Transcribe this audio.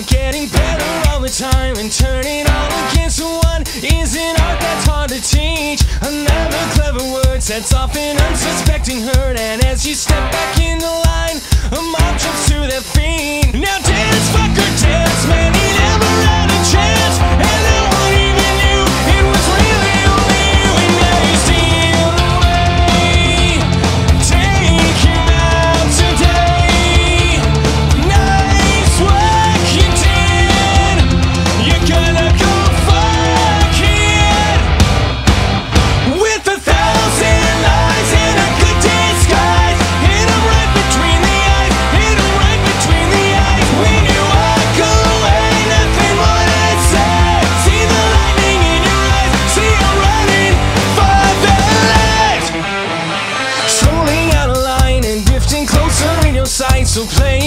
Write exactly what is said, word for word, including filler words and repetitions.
You're getting better all the time, and turning all against one is an art that's hard to teach. Another clever word sets off an unsuspecting herd, and as you step back in the line, a mob jumps to their feet. Now dance, fucker, dance, man, he never had a chance, and no one even knew it was really only you. And now you steal away, take him out today. Nice work you did, you're gonna go far, kid. With a thousand lies and a good disguise, hit him right between the eyes, hit him right between the eyes. When you walk away, nothing more to say. See the lightning in your eyes, see you running for the light. Strolling out of line and drifting closer in your sight, so play